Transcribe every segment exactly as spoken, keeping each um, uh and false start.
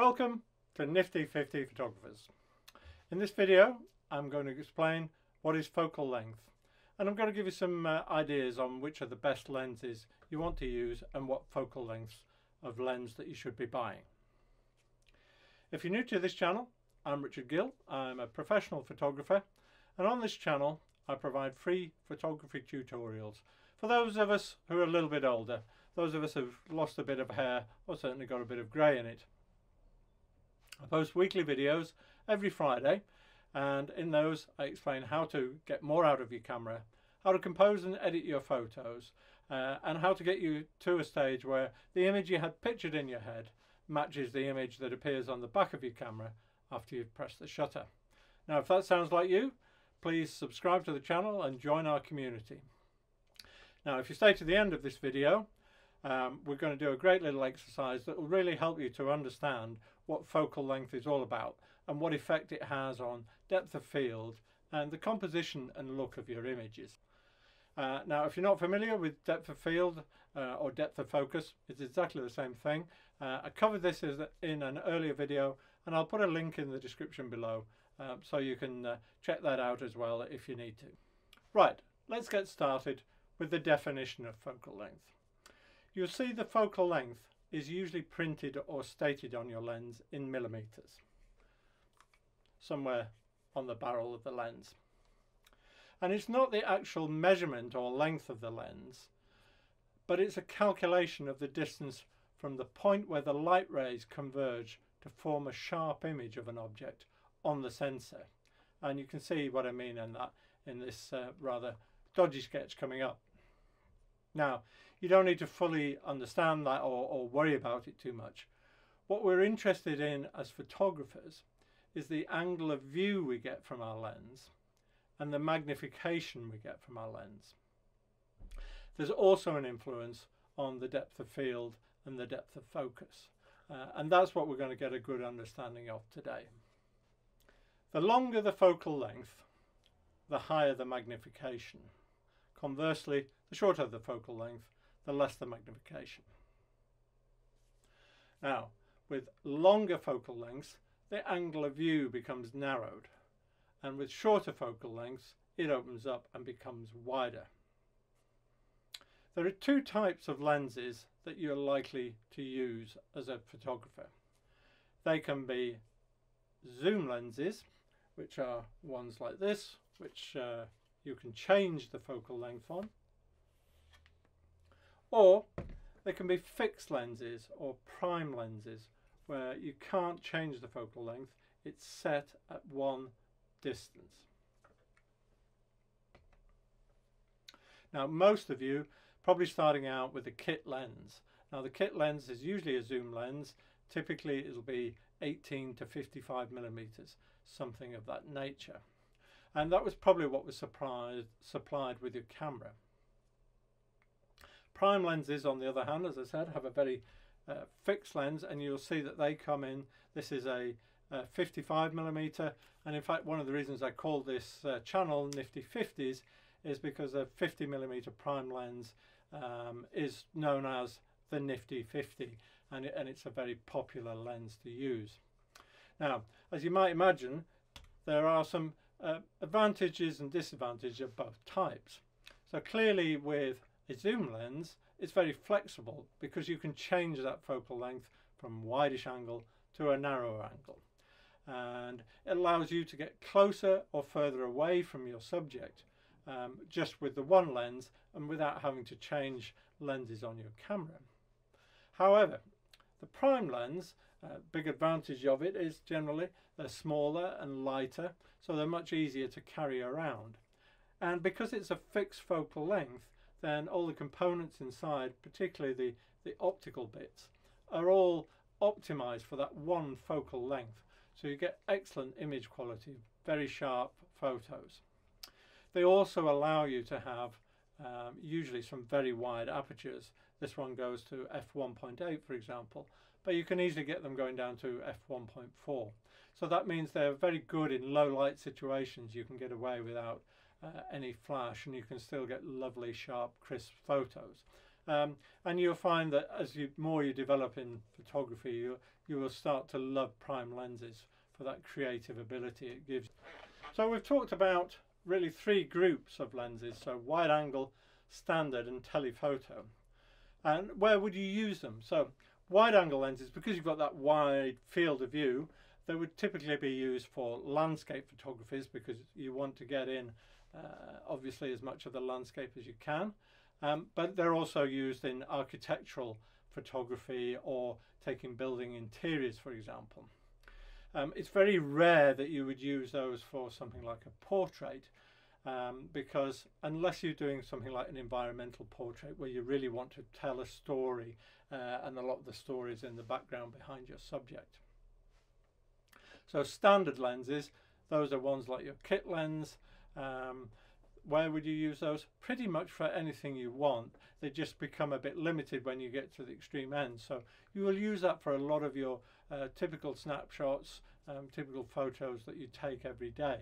Welcome to Nifty Fifty Photographers. In this video I'm going to explain what is focal length, and I'm going to give you some uh, ideas on which are the best lenses you want to use and what focal lengths of lens that you should be buying. If you're new to this channel, I'm Richard Gill. I'm a professional photographer, and on this channel I provide free photography tutorials for those of us who are a little bit older, those of us who have lost a bit of hair or certainly got a bit of grey in it. I post weekly videos every Friday, and in those I explain how to get more out of your camera, how to compose and edit your photos, uh, and how to get you to a stage where the image you had pictured in your head matches the image that appears on the back of your camera after you've pressed the shutter. Now, if that sounds like you, please subscribe to the channel and join our community. Now, if you stay to the end of this video, um, we're going to do a great little exercise that will really help you to understand what focal length is all about and what effect it has on depth of field and the composition and look of your images. Uh, now, if you're not familiar with depth of field uh, or depth of focus, it's exactly the same thing. Uh, I covered this as in an earlier video, and I'll put a link in the description below uh, so you can uh, check that out as well if you need to. Right, let's get started with the definition of focal length. You'll see the focal length is usually printed or stated on your lens in millimeters, somewhere on the barrel of the lens. And it's not the actual measurement or length of the lens, but it's a calculation of the distance from the point where the light rays converge to form a sharp image of an object on the sensor. And you can see what I mean in that in this uh, rather dodgy sketch coming up. Now, you don't need to fully understand that or, or worry about it too much. What we're interested in as photographers is the angle of view we get from our lens and the magnification we get from our lens. There's also an influence on the depth of field and the depth of focus, uh, and that's what we're going to get a good understanding of today. The longer the focal length, the higher the magnification. Conversely, the shorter the focal length, the less the magnification. Now, with longer focal lengths, the angle of view becomes narrowed, and with shorter focal lengths, it opens up and becomes wider. There are two types of lenses that you're likely to use as a photographer. They can be zoom lenses, which are ones like this, which uh, you can change the focal length on, or they can be fixed lenses or prime lenses, where you can't change the focal length, it's set at one distance. Now, most of you probably starting out with a kit lens. Now, the kit lens is usually a zoom lens. Typically it'll be eighteen to fifty-five millimeters, something of that nature, and that was probably what was supplied supplied with your camera. Prime lenses, on the other hand, as I said, have a very uh, fixed lens, and you'll see that they come in. This is a uh, fifty-five millimeter, and in fact one of the reasons I call this uh, channel Nifty Fifties is because a fifty millimeter prime lens um, is known as the Nifty Fifty, and, it, and it's a very popular lens to use. Now, as you might imagine, there are some uh, advantages and disadvantages of both types. So clearly with a zoom lens, it's very flexible because you can change that focal length from wideish angle to a narrower angle, and it allows you to get closer or further away from your subject um, just with the one lens and without having to change lenses on your camera. However, the prime lens, uh, big advantage of it is generally they're smaller and lighter, so they're much easier to carry around, and because it's a fixed focal length, then all the components inside, particularly the, the optical bits, are all optimized for that one focal length. So you get excellent image quality, very sharp photos. They also allow you to have um, usually some very wide apertures. This one goes to f one point eight, for example, but you can easily get them going down to f one point four. So that means they're very good in low light situations. You can get away without Uh, any flash, and you can still get lovely sharp crisp photos, Um, and you'll find that as you more you develop in photography, you you will start to love prime lenses for that creative ability it gives. So we've talked about really three groups of lenses, so wide angle, standard and telephoto. And where would you use them? So wide angle lenses, because you've got that wide field of view, they would typically be used for landscape photographies, because you want to get in uh, obviously as much of the landscape as you can. Um, but they're also used in architectural photography or taking building interiors, for example. Um, it's very rare that you would use those for something like a portrait, um, because unless you're doing something like an environmental portrait where you really want to tell a story uh, and a lot of the story is in the background behind your subject. So standard lenses, those are ones like your kit lens. Um, where would you use those? Pretty much for anything you want. They just become a bit limited when you get to the extreme end. So you will use that for a lot of your uh, typical snapshots, um, typical photos that you take every day.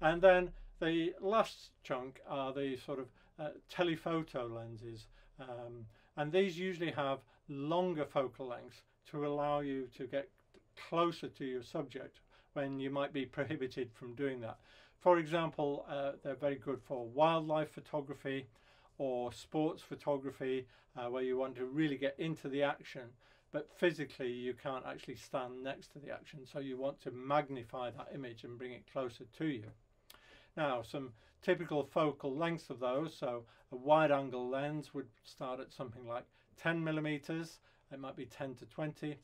And then the last chunk are the sort of uh, telephoto lenses, um, and these usually have longer focal lengths to allow you to get closer to your subject when you might be prohibited from doing that. For example, uh, they're very good for wildlife photography or sports photography, uh, where you want to really get into the action, but physically you can't actually stand next to the action, so you want to magnify that image and bring it closer to you. Now, some typical focal lengths of those, so a wide angle lens would start at something like ten millimeters, it might be ten to twenty.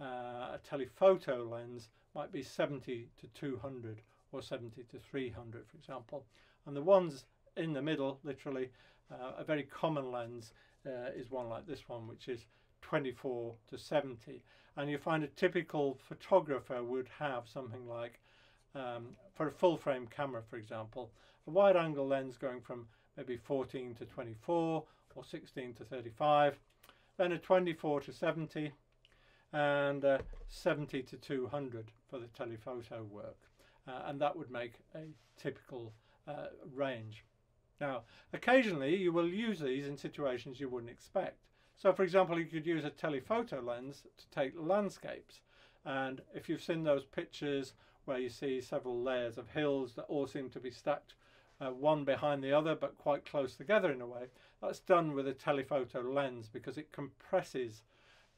Uh, a telephoto lens might be seventy to two hundred or seventy to three hundred, for example. And the ones in the middle, literally, uh, a very common lens uh, is one like this one, which is twenty-four to seventy. And you find a typical photographer would have something like, um, for a full frame camera, for example, a wide angle lens going from maybe fourteen to twenty-four or sixteen to thirty-five, then a twenty-four to seventy, and uh, seventy to two hundred for the telephoto work, uh, and that would make a typical uh, range. Now, occasionally you will use these in situations you wouldn't expect. So, for example, you could use a telephoto lens to take landscapes, and if you've seen those pictures where you see several layers of hills that all seem to be stacked uh, one behind the other but quite close together in a way, that's done with a telephoto lens because it compresses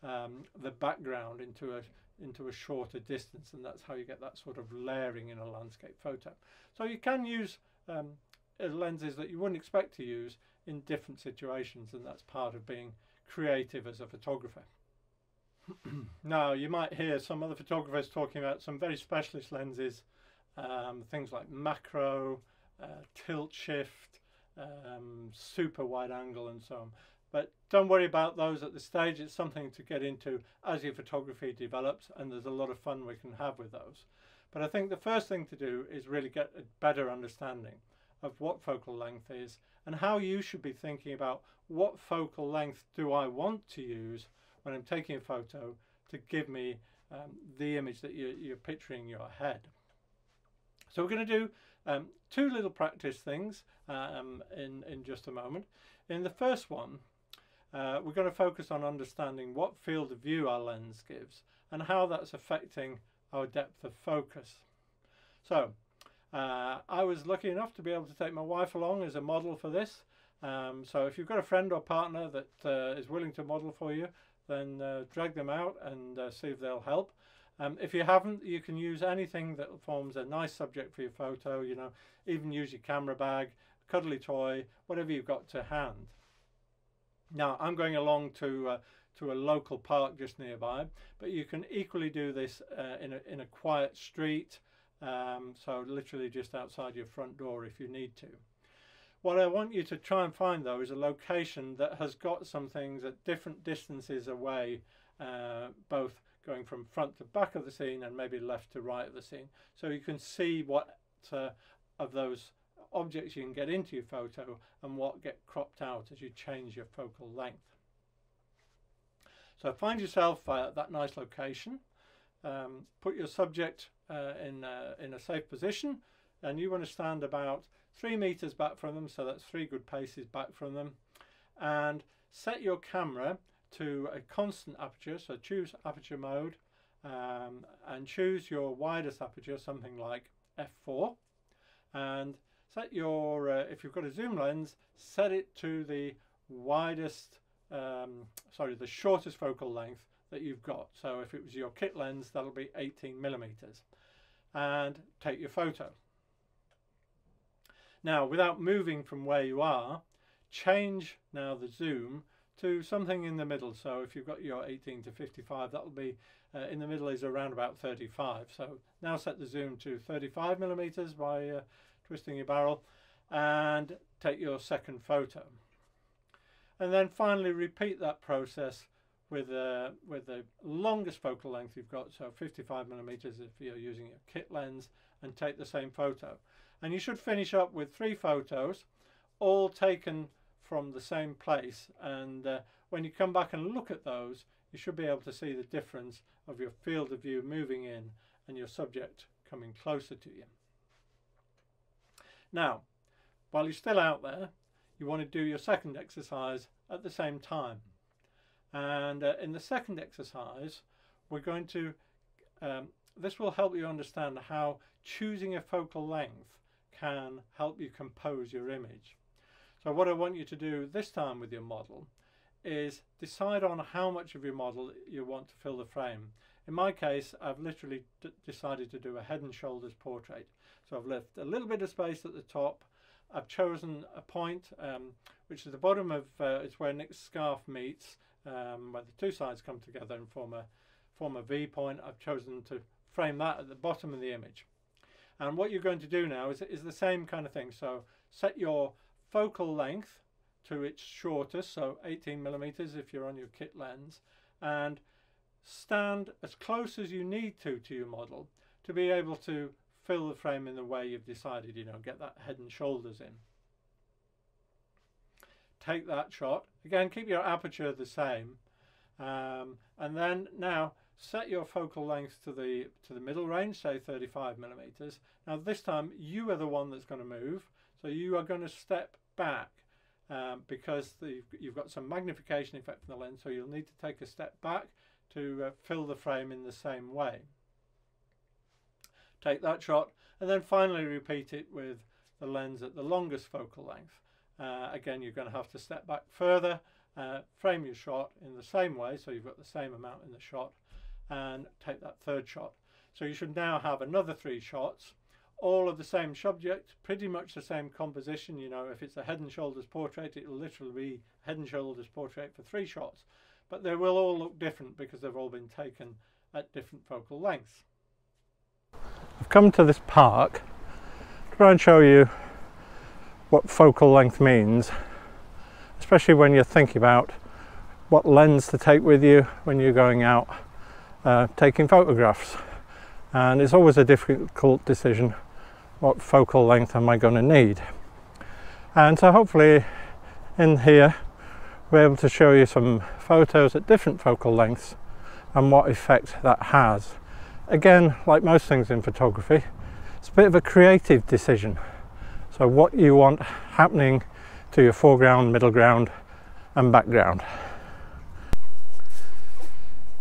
Um, the background into a into a shorter distance, and that's how you get that sort of layering in a landscape photo. So you can use um, lenses that you wouldn't expect to use in different situations, and that's part of being creative as a photographer. Now, you might hear some other photographers talking about some very specialist lenses, um, things like macro, uh, tilt shift, um, super wide angle and so on. But don't worry about those at this stage. It's something to get into as your photography develops, and there's a lot of fun we can have with those. But I think the first thing to do is really get a better understanding of what focal length is and how you should be thinking about what focal length do I want to use when I'm taking a photo to give me um, the image that you're, you're picturing in your head. So we're going to do um, two little practice things um, in, in just a moment. In the first one, Uh, we're going to focus on understanding what field of view our lens gives and how that's affecting our depth of focus. So uh, I was lucky enough to be able to take my wife along as a model for this. Um, so if you've got a friend or partner that uh, is willing to model for you, then uh, drag them out and uh, see if they'll help. Um, if you haven't, you can use anything that forms a nice subject for your photo, you know, even use your camera bag, cuddly toy, whatever you've got to hand. Now, I'm going along to, uh, to a local park just nearby, but you can equally do this uh, in, a, in a quiet street, um, so literally just outside your front door if you need to. What I want you to try and find, though, is a location that has got some things at different distances away, uh, both going from front to back of the scene and maybe left to right of the scene, so you can see what uh, of those objects you can get into your photo and what get cropped out as you change your focal length. So find yourself uh, that nice location, um, put your subject uh, in, uh, in a safe position, and you want to stand about three meters back from them, so that's three good paces back from them, and set your camera to a constant aperture, so choose aperture mode, um, and choose your widest aperture, something like f four, and set your, uh, if you've got a zoom lens, set it to the widest, um, sorry, the shortest focal length that you've got. So if it was your kit lens, that'll be eighteen millimeters, and take your photo. Now, without moving from where you are, change now the zoom to something in the middle. So if you've got your eighteen to fifty-five, that'll be uh, in the middle is around about thirty-five. So now set the zoom to thirty-five millimeters by uh, twisting your barrel, and take your second photo. And then finally repeat that process with uh, with the longest focal length you've got, so fifty-five millimeters if you're using your kit lens, and take the same photo. And you should finish up with three photos, all taken from the same place, and uh, when you come back and look at those, you should be able to see the difference of your field of view moving in and your subject coming closer to you. Now, while you're still out there, you want to do your second exercise at the same time, and uh, in the second exercise we're going to um, this will help you understand how choosing a focal length can help you compose your image. So what I want you to do this time with your model is decide on how much of your model you want to fill the frame. In my case, I've literally decided to do a head and shoulders portrait. So I've left a little bit of space at the top. I've chosen a point um, which is the bottom of, uh, it's where Nick's scarf meets, um, where the two sides come together and form a, form a V point. I've chosen to frame that at the bottom of the image. And what you're going to do now is, is the same kind of thing. So set your focal length to its shortest, so eighteen millimeters if you're on your kit lens, and stand as close as you need to to your model to be able to fill the frame in the way you've decided, you know, get that head and shoulders in. Take that shot. Again, keep your aperture the same, um, and then now set your focal length to the to the middle range, say thirty-five millimeters. Now this time you are the one that's going to move, so you are going to step back, um, because the, you've got some magnification effect from the lens, so you'll need to take a step back to uh, fill the frame in the same way. Take that shot, and then finally repeat it with the lens at the longest focal length. Uh, again, you're going to have to step back further, uh, frame your shot in the same way, so you've got the same amount in the shot, and take that third shot. So you should now have another three shots, all of the same subject, pretty much the same composition. You know, if it's a head and shoulders portrait, it'll literally be head and shoulders portrait for three shots, but they will all look different because they've all been taken at different focal lengths. I've come to this park to try and show you what focal length means, especially when you're thinking about what lens to take with you when you're going out uh, taking photographs. And it's always a difficult decision, what focal length am I going to need? And so hopefully in here we're able to show you some photos at different focal lengths and what effect that has. Again, like most things in photography, it's a bit of a creative decision. So what you want happening to your foreground, middle ground and background.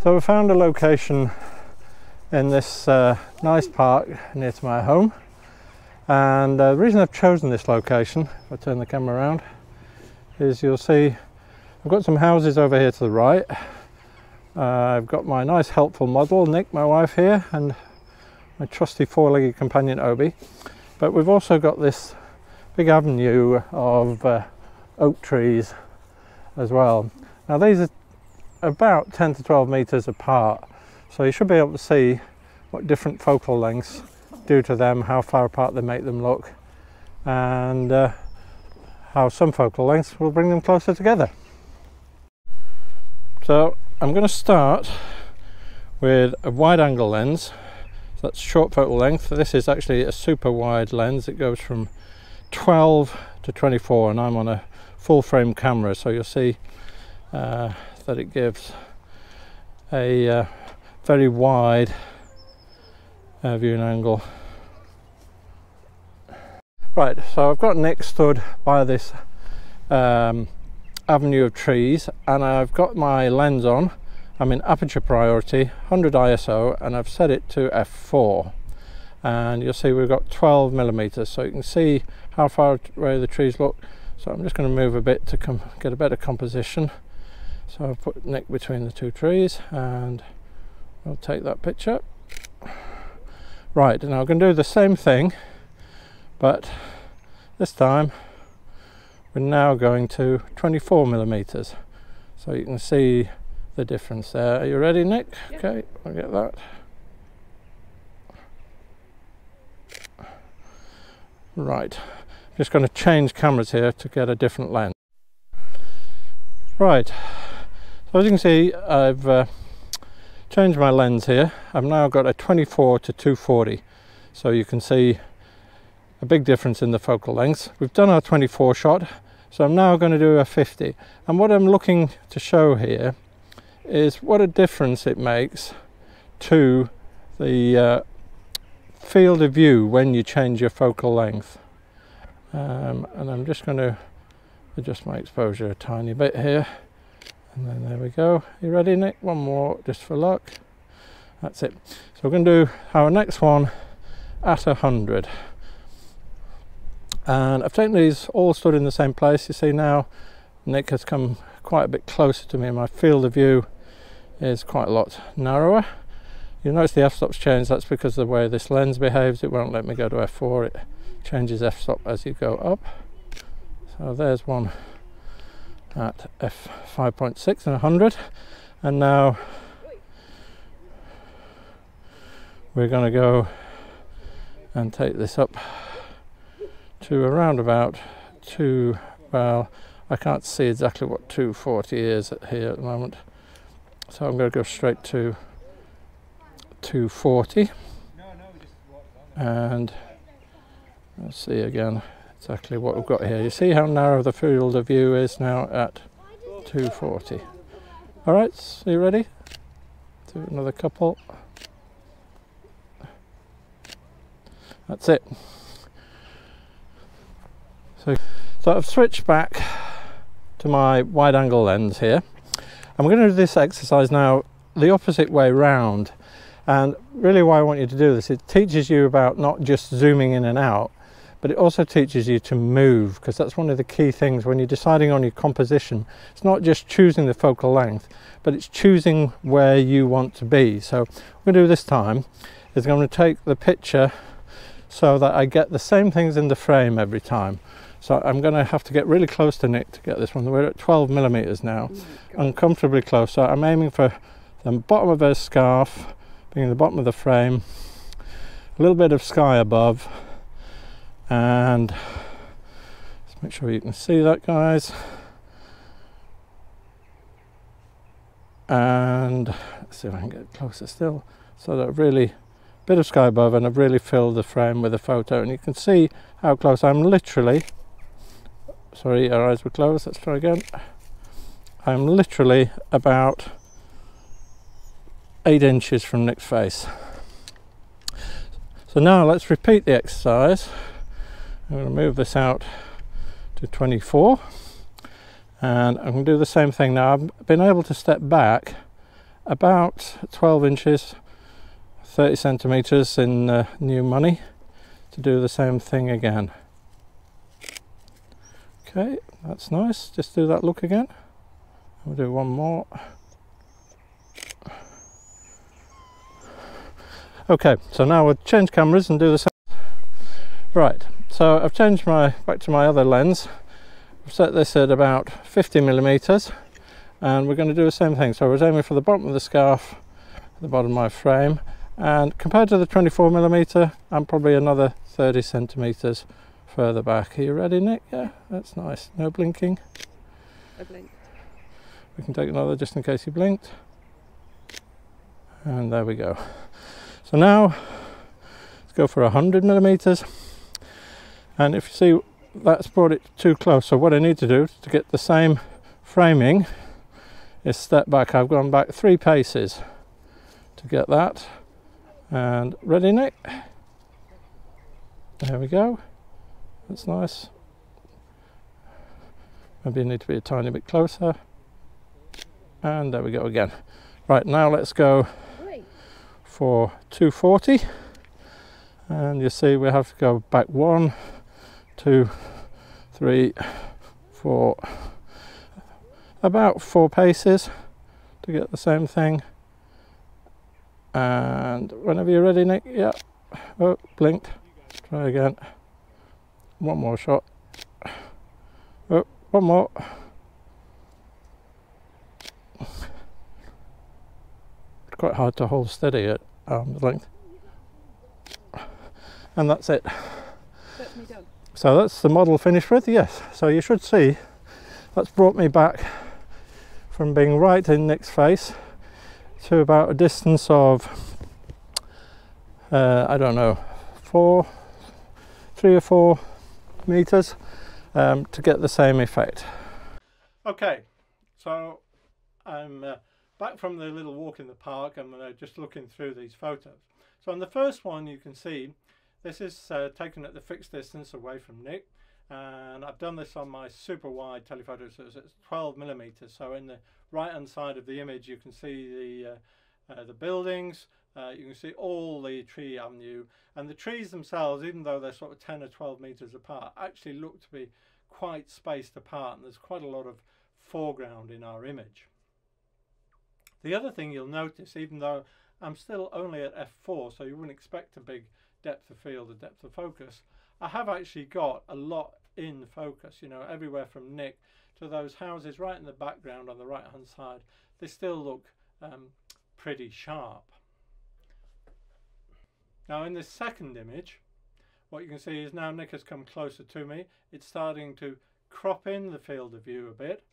So we found a location in this uh, nice park near to my home, and uh, the reason I've chosen this location, if I turn the camera around, is you'll see I've got some houses over here to the right, uh, I've got my nice helpful model Nick, my wife, here, and my trusty four-legged companion Obi, but we've also got this big avenue of uh, oak trees as well. Now these are about ten to twelve meters apart, so you should be able to see what different focal lengths do to them, how far apart they make them look, and uh, how some focal lengths will bring them closer together. So I'm going to start with a wide angle lens, so that's short focal length. This is actually a super wide lens, it goes from twelve to twenty-four, and I'm on a full frame camera, so you'll see uh, that it gives a uh, very wide uh, viewing angle. Right, so I've got Nick stood by this um, avenue of trees, and I've got my lens on. I'm in aperture priority, one hundred I S O, and I've set it to f four. And you'll see we've got twelve millimeters, so you can see how far away the trees look. So I'm just going to move a bit to come get a better composition. So I've put Nick between the two trees, and we'll take that picture. Right, now I'm going to do the same thing, but this time we're now going to twenty-four millimeters. So you can see the difference there. Are you ready, Nick? Yep. Okay, I'll get that. Right, I'm just going to change cameras here to get a different lens. Right, so as you can see, I've uh, changed my lens here. I've now got a twenty-four to two forty, so you can see a big difference in the focal lengths. We've done our twenty-four shot, so I'm now going to do a fifty. And what I'm looking to show here is what a difference it makes to the uh, field of view when you change your focal length. Um, and I'm just going to adjust my exposure a tiny bit here, and then there we go. You ready, Nick? One more just for luck. That's it. So we're going to do our next one at one hundred. And I've taken these all stood in the same place. You see now Nick has come quite a bit closer to me, and my field of view is quite a lot narrower. You'll notice the f-stop's changed. That's because of the way this lens behaves. It won't let me go to f four, it changes f-stop as you go up. So there's one at f five point six and one hundred, and now we're going to go and take this up to around about two, well, I can't see exactly what two forty is here at the moment, so I'm going to go straight to two forty, and let's see again exactly what we've got here. You see how narrow the field of view is now at two forty. All right, so you ready? Do another couple. That's it. So, so I've switched back to my wide angle lens here. I'm going to do this exercise now the opposite way round. And really why I want you to do this, it teaches you about not just zooming in and out, but it also teaches you to move, because that's one of the key things when you're deciding on your composition. It's not just choosing the focal length, but it's choosing where you want to be. So what I'm going to do this time is I'm going to take the picture so that I get the same things in the frame every time. So I'm going to have to get really close to Nick to get this one. We're at twelve millimeters now, uncomfortably close. So I'm aiming for the bottom of her scarf, being the bottom of the frame, a little bit of sky above, and let's make sure you can see that, guys. And let's see if I can get closer still. So that I've really, bit of sky above, and I've really filled the frame with a photo, and you can see how close I'm literally. Sorry, our eyes were closed. Let's try again. I'm literally about eight inches from Nick's face. So now let's repeat the exercise. I'm going to move this out to twenty-four, and I'm going to do the same thing. Now I've been able to step back about twelve inches, thirty centimeters in uh, new money, to do the same thing again. Okay, that's nice. Just do that look again. We'll do one more. Okay, so now we'll change cameras and do the same. Right, so I've changed my back to my other lens. I've set this at about fifty millimeters, and we're going to do the same thing. So I was aiming for the bottom of the scarf, the bottom of my frame, and compared to the twenty-four millimeter, I'm probably another thirty centimeters further back. Are you ready, Nick? Yeah, that's nice. No blinking. I blinked. We can take another just in case you blinked. And there we go. So now let's go for one hundred millimeters, and if you see, that's brought it too close. So what I need to do to get the same framing is step back. I've gone back three paces to get that. And ready, Nick? There we go. That's nice. Maybe I need to be a tiny bit closer. And there we go again. Right, now let's go for two forty. And you see we have to go back one, two, three, four, about four paces to get the same thing. And whenever you're ready, Nick, yeah, oh, blinked, try again, one more shot, oh, one more. It's quite hard to hold steady at arm's length. And that's it. That's me done. So that's the model finished with, yes. So you should see that's brought me back from being right in Nick's face to about a distance of, uh, I don't know, four, three or four meters um, to get the same effect. Okay, so I'm uh, back from the little walk in the park and uh, just looking through these photos. So on the first one you can see this is uh, taken at the fixed distance away from Nick, and I've done this on my super wide telephoto, so it's twelve millimeters. So in the right hand side of the image you can see the uh, uh, the buildings, uh, you can see all the tree avenue, and the trees themselves, even though they're sort of ten or twelve meters apart, actually look to be quite spaced apart, and there's quite a lot of foreground in our image. The other thing you'll notice, even though I'm still only at f four, so you wouldn't expect a big depth of field or depth of focus, I have actually got a lot in focus, you know, everywhere from Nick to those houses right in the background on the right hand side. They still look um, pretty sharp. Now in this second image what you can see is now Nick has come closer to me. It's starting to crop in the field of view a bit.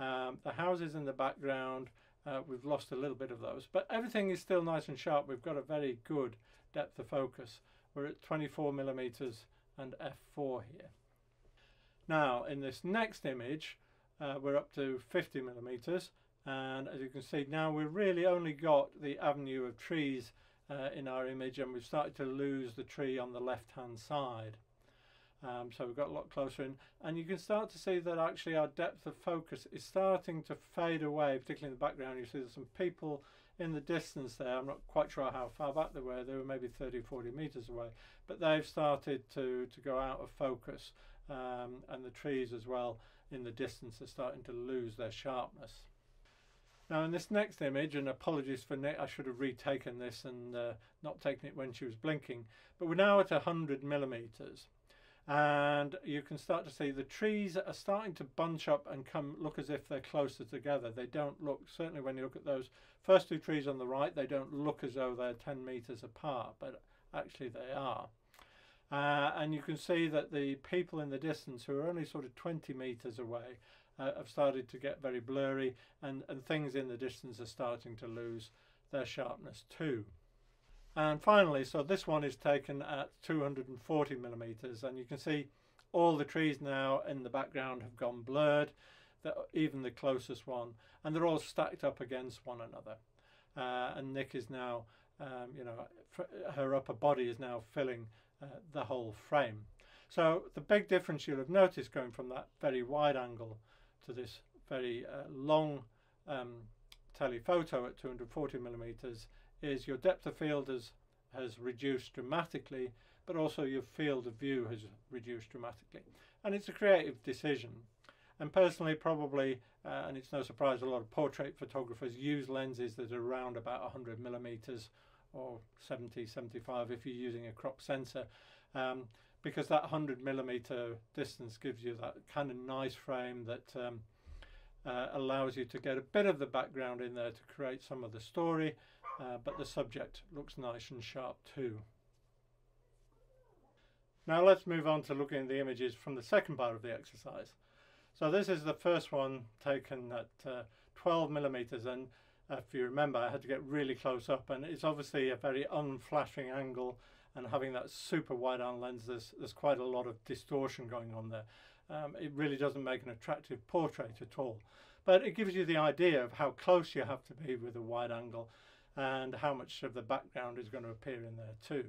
Um, the houses in the background, uh, we've lost a little bit of those, but everything is still nice and sharp. We've got a very good depth of focus. We're at twenty-four millimeters and f four here. Now in this next image uh, we're up to fifty millimeters, and as you can see now we've really only got the avenue of trees uh, in our image, and we've started to lose the tree on the left hand side. Um, so we've got a lot closer in, and you can start to see that actually our depth of focus is starting to fade away, particularly in the background. You see there's some people in the distance there. I'm not quite sure how far back they were. They were maybe thirty, forty meters away, but they've started to to go out of focus, um, and the trees as well in the distance are starting to lose their sharpness. Now in this next image, and apologies for Nick, I should have retaken this and uh, not taken it when she was blinking, but we're now at one hundred millimeters, and you can start to see the trees are starting to bunch up and come look as if they're closer together. They don't look, certainly when you look at those first two trees on the right, they don't look as though they're ten meters apart, but actually they are. Uh, and you can see that the people in the distance, who are only sort of twenty meters away, uh, have started to get very blurry, and, and things in the distance are starting to lose their sharpness too. And finally, so this one is taken at two hundred forty millimeters, and you can see all the trees now in the background have gone blurred, the, even the closest one, and they're all stacked up against one another. Uh, and Nick is now, um, you know, her upper body is now filling uh, the whole frame. So the big difference you'll have noticed going from that very wide angle to this very uh, long um, telephoto at two hundred forty millimeters is your depth of field has, has reduced dramatically, but also your field of view has reduced dramatically. And it's a creative decision. And personally, probably, uh, and it's no surprise, a lot of portrait photographers use lenses that are around about one hundred millimeters or seventy, seventy-five if you're using a crop sensor, um, because that one hundred millimeter distance gives you that kind of nice frame that um, uh, allows you to get a bit of the background in there to create some of the story. Uh, but the subject looks nice and sharp too. Now let's move on to looking at the images from the second part of the exercise. So this is the first one taken at uh, twelve millimeters, and uh, if you remember I had to get really close up, and it's obviously a very unflattering angle, and having that super wide angle lens there's, there's quite a lot of distortion going on there. Um, it really doesn't make an attractive portrait at all, but it gives you the idea of how close you have to be with a wide angle and how much of the background is going to appear in there too.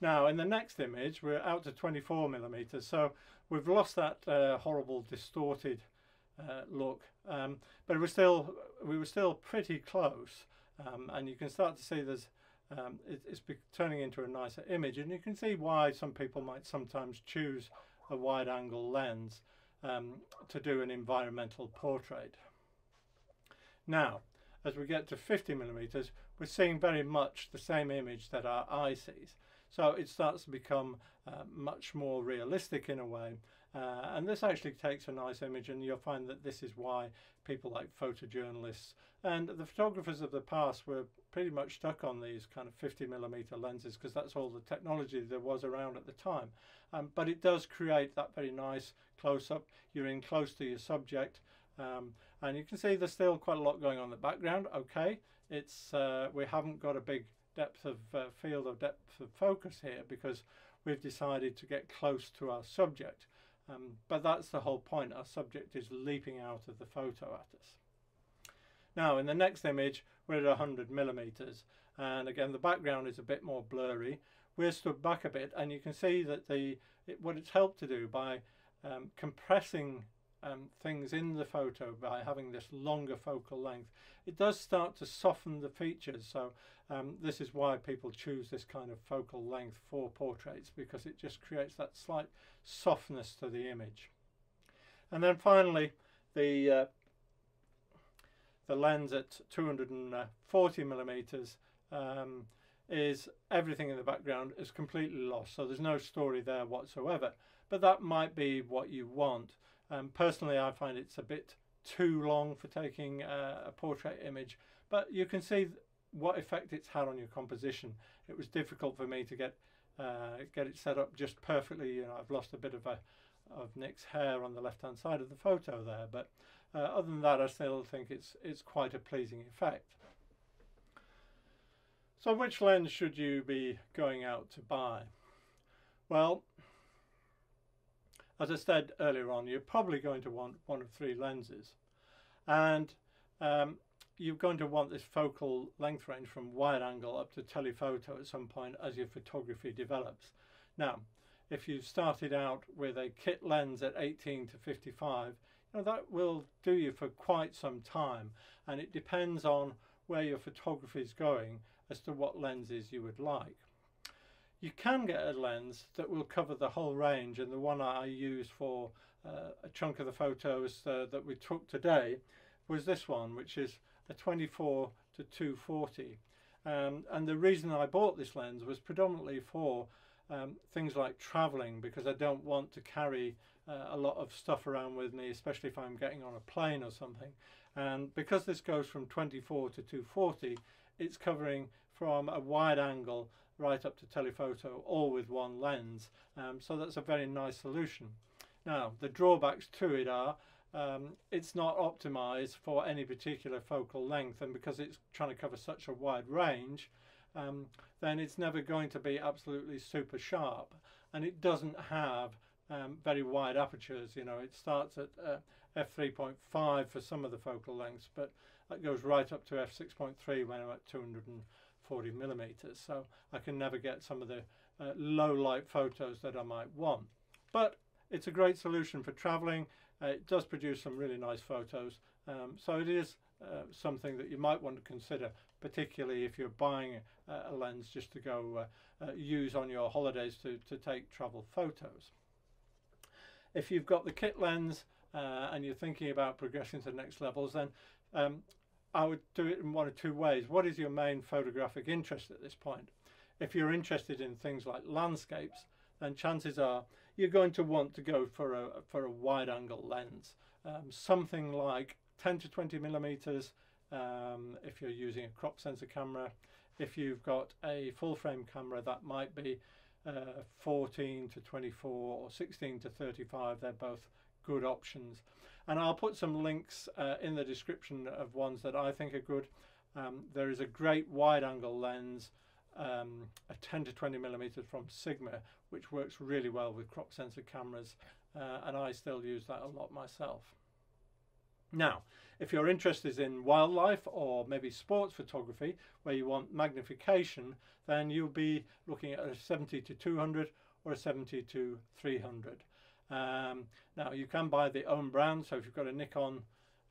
Now in the next image we're out to twenty-four millimeter, so we've lost that uh, horrible distorted uh, look, um, but we're still we were still pretty close, um, and you can start to see there's um, it, it's turning into a nicer image, and you can see why some people might sometimes choose a wide angle lens um, to do an environmental portrait. Now as we get to fifty millimeters, we're seeing very much the same image that our eye sees. So it starts to become uh, much more realistic in a way. Uh, and this actually takes a nice image, and you'll find that this is why people like photojournalists and the photographers of the past were pretty much stuck on these kind of fifty millimeter lenses, because that's all the technology there was around at the time. Um, but it does create that very nice close-up. You're in close to your subject. Um, and you can see there's still quite a lot going on in the background. Okay, it's uh, we haven't got a big depth of uh, field or depth of focus here, because we've decided to get close to our subject, um, but that's the whole point. Our subject is leaping out of the photo at us. Now in the next image we're at one hundred millimeters, and again the background is a bit more blurry. We're stood back a bit, and you can see that the it, what it's helped to do by um, compressing Um, things in the photo by having this longer focal length, it does start to soften the features. So um, this is why people choose this kind of focal length for portraits, because it just creates that slight softness to the image. And then finally the uh, the lens at two hundred forty millimeters, um, is everything in the background is completely lost, so there's no story there whatsoever. But that might be what you want. Um, personally, I find it's a bit too long for taking uh, a portrait image, but you can see what effect it's had on your composition. It was difficult for me to get uh, get it set up just perfectly. You know, I've lost a bit of a of Nick's hair on the left-hand side of the photo there, but uh, other than that, I still think it's it's quite a pleasing effect. So, which lens should you be going out to buy? Well, as I said earlier on, you're probably going to want one of three lenses, and um, you're going to want this focal length range from wide angle up to telephoto at some point as your photography develops. Now, if you started out with a kit lens at eighteen to fifty-five, you know, that will do you for quite some time, and it depends on where your photography is going as to what lenses you would like. You can get a lens that will cover the whole range, and the one I used for uh, a chunk of the photos uh, that we took today was this one, which is a twenty-four to two forty. Um, and the reason I bought this lens was predominantly for um, things like traveling, because I don't want to carry uh, a lot of stuff around with me, especially if I'm getting on a plane or something. And because this goes from twenty-four to two forty, it's covering from a wide angle right up to telephoto, all with one lens, um, so that's a very nice solution. Now the drawbacks to it are um, it's not optimized for any particular focal length, and because it's trying to cover such a wide range, um, then it's never going to be absolutely super sharp, and it doesn't have um, very wide apertures. You know, it starts at uh, f three point five for some of the focal lengths, but that goes right up to f six point three when I'm at two hundred forty millimeters, so I can never get some of the uh, low light photos that I might want. But it's a great solution for traveling. Uh, it does produce some really nice photos, um, so it is uh, something that you might want to consider, particularly if you're buying uh, a lens just to go uh, uh, use on your holidays to, to take travel photos. If you've got the kit lens uh, and you're thinking about progressing to the next levels, then um, I would do it in one of two ways. What is your main photographic interest at this point? If you're interested in things like landscapes, then chances are you're going to want to go for a for a wide angle lens, um, something like ten to twenty millimeters um, if you're using a crop sensor camera. If you've got a full frame camera, that might be uh, fourteen to twenty-four or sixteen to thirty-five. They're both good options, and I'll put some links uh, in the description of ones that I think are good. Um, there is a great wide angle lens, um, a ten to twenty millimeters from Sigma, which works really well with crop sensor cameras, uh, and I still use that a lot myself. Now If your interest is in wildlife or maybe sports photography where you want magnification, then you'll be looking at a seventy to two hundred or a seventy to three hundred. Um, now you can buy the own brand, so if you've got a Nikon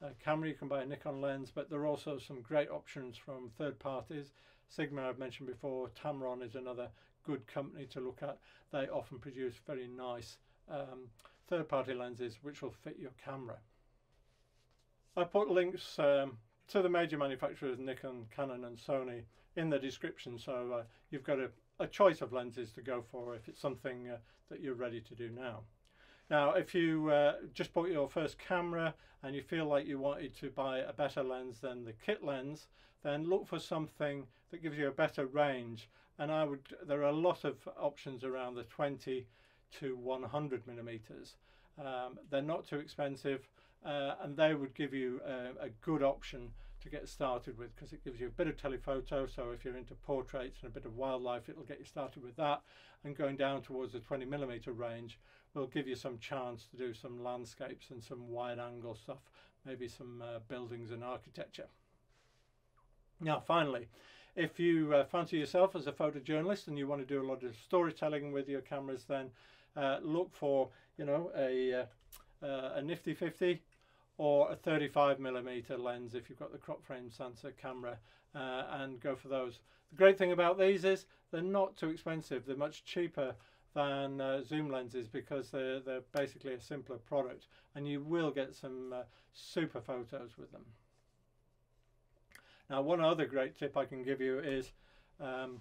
uh, camera you can buy a Nikon lens, but there are also some great options from third parties. Sigma I've mentioned before, Tamron is another good company to look at. They often produce very nice um, third-party lenses which will fit your camera. I put links um, to the major manufacturers Nikon, Canon and Sony in the description, so uh, you've got a, a choice of lenses to go for if it's something uh, that you're ready to do now. Now if you uh, just bought your first camera and you feel like you wanted to buy a better lens than the kit lens, then look for something that gives you a better range, and I would there are a lot of options around the twenty to one hundred millimeters. Um, they're not too expensive, uh, and they would give you a, a good option to get started with, because it gives you a bit of telephoto, so if you're into portraits and a bit of wildlife it'll get you started with that, and going down towards the twenty millimeter range will give you some chance to do some landscapes and some wide angle stuff, maybe some uh, buildings and architecture. Now finally, if you uh, fancy yourself as a photojournalist and you want to do a lot of storytelling with your cameras, then uh, look for, you know, a, uh, uh, a Nifty Fifty or a thirty-five millimeter lens if you've got the crop frame sensor camera, uh, and go for those. The great thing about these is they're not too expensive. They're much cheaper than uh, zoom lenses because they're, they're basically a simpler product, and you will get some uh, super photos with them. Now one other great tip I can give you is um,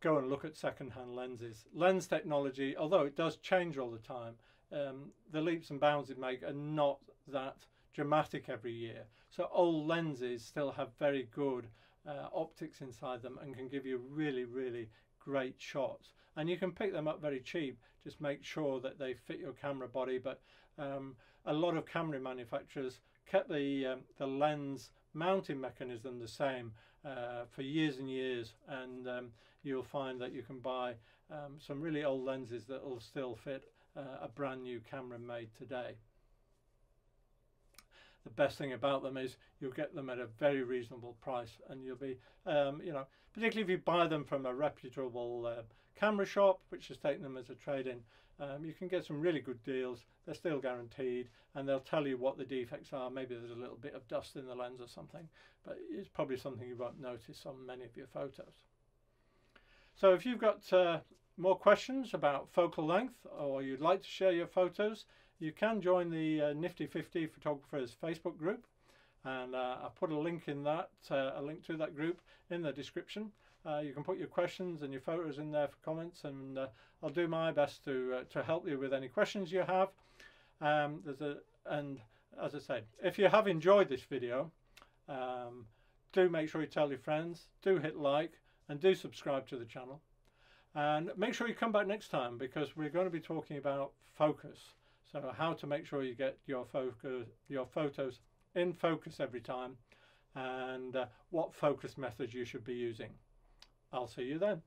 go and look at second-hand lenses. Lens technology, although it does change all the time, um, the leaps and bounds it make are not that dramatic every year. So old lenses still have very good uh, optics inside them and can give you really, really great shots, and you can pick them up very cheap. Just make sure that they fit your camera body, but um, a lot of camera manufacturers kept the um, the lens mounting mechanism the same uh, for years and years, and um, you'll find that you can buy um, some really old lenses that will still fit uh, a brand new camera made today. The best thing about them is you'll get them at a very reasonable price, and you'll be, um, you know, particularly if you buy them from a reputable uh, camera shop, which has taken them as a trade-in, um, you can get some really good deals. They're still guaranteed, and they'll tell you what the defects are. Maybe there's a little bit of dust in the lens or something, but it's probably something you won't notice on many of your photos. So if you've got uh, more questions about focal length, or you'd like to share your photos, you can join the uh, Nifty Fifty Photographers Facebook group, and uh, I put a link in that, uh, a link to that group in the description. Uh, you can put your questions and your photos in there for comments, and uh, I'll do my best to uh, to help you with any questions you have. Um, there's a and as I said, if you have enjoyed this video, um, do make sure you tell your friends, do hit like, and do subscribe to the channel, and make sure you come back next time, because we're going to be talking about focus. So how to make sure you get your focus, your photos in focus every time, and uh, what focus methods you should be using. I'll see you then.